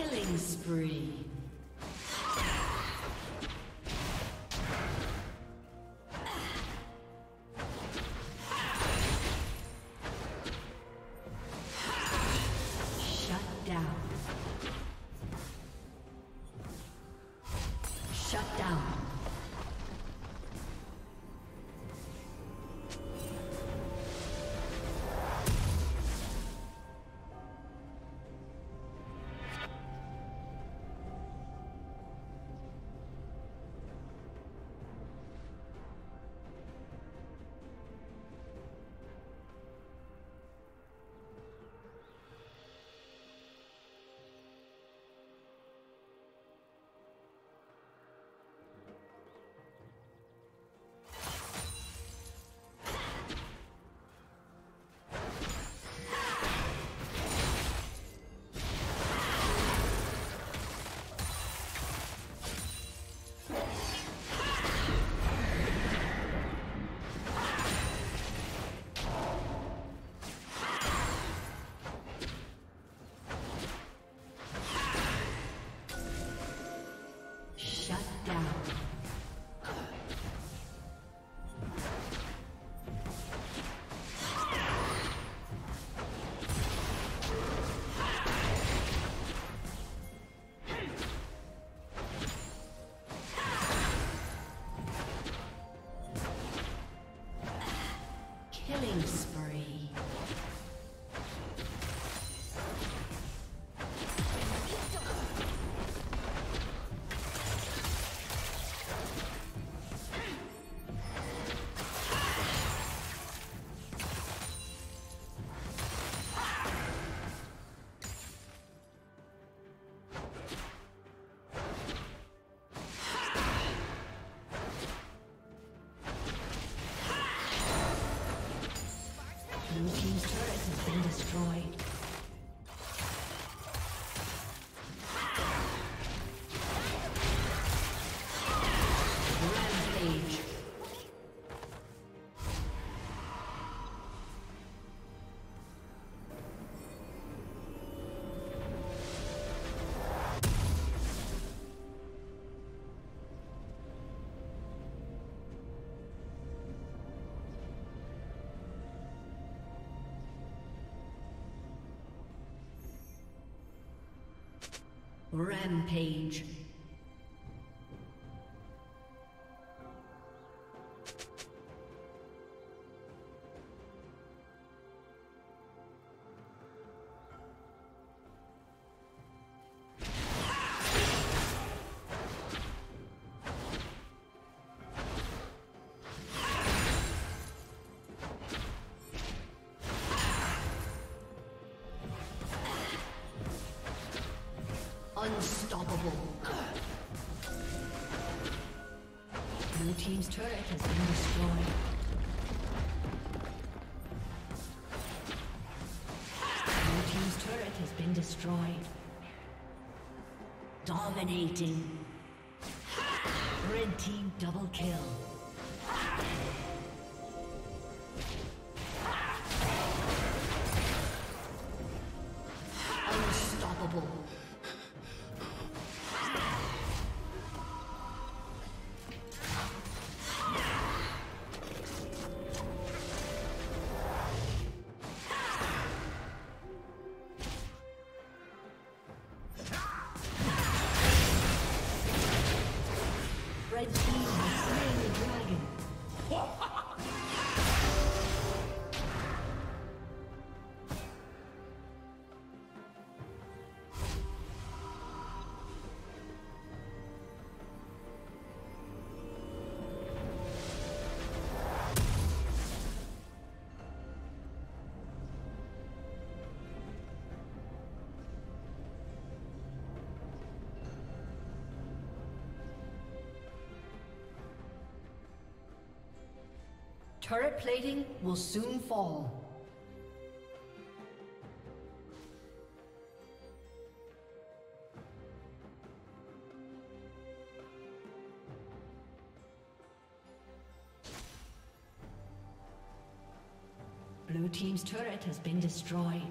Killing spree. Killing spree. Rampage. Unstoppable. Blue team's turret has been destroyed. Blue team's turret has been destroyed. Dominating. Red team double kill. Turret plating will soon fall. Blue team's turret has been destroyed.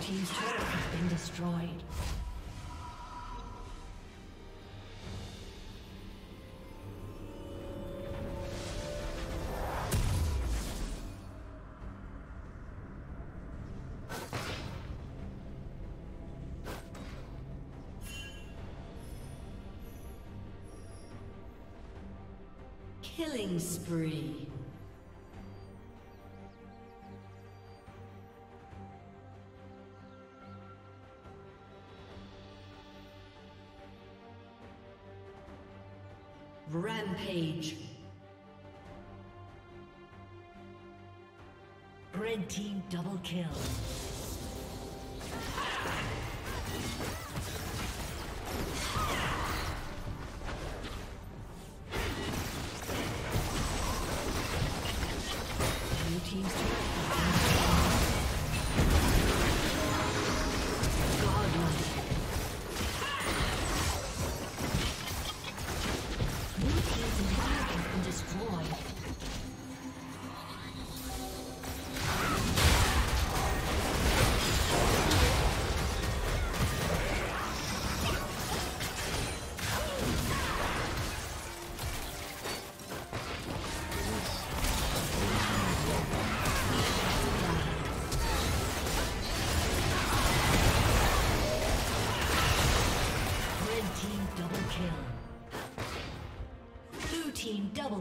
team's turret has been destroyed. Killing spree. Rampage. Red team double kill. Blue team's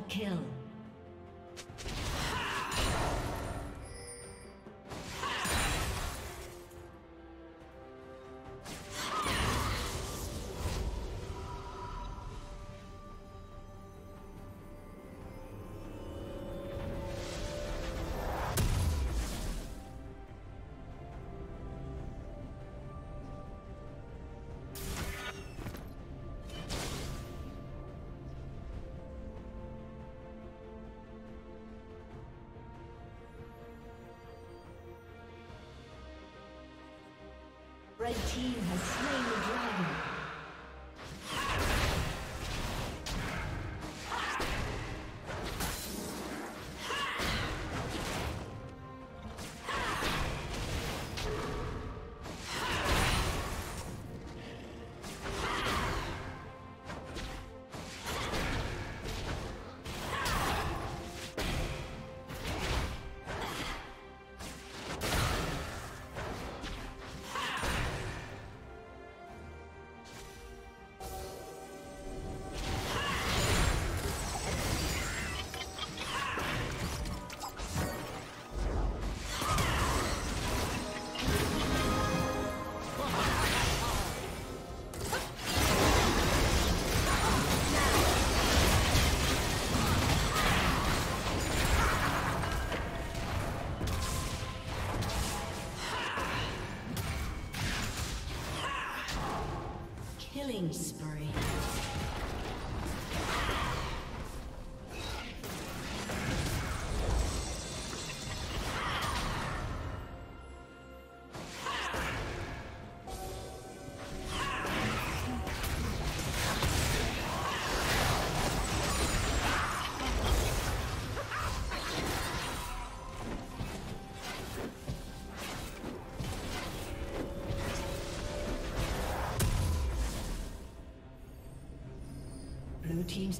kill. Red team has slain the dragon. Killing spree. Team's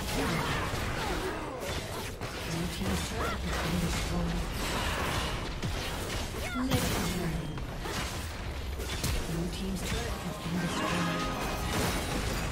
Blue team's turret has been destroyed.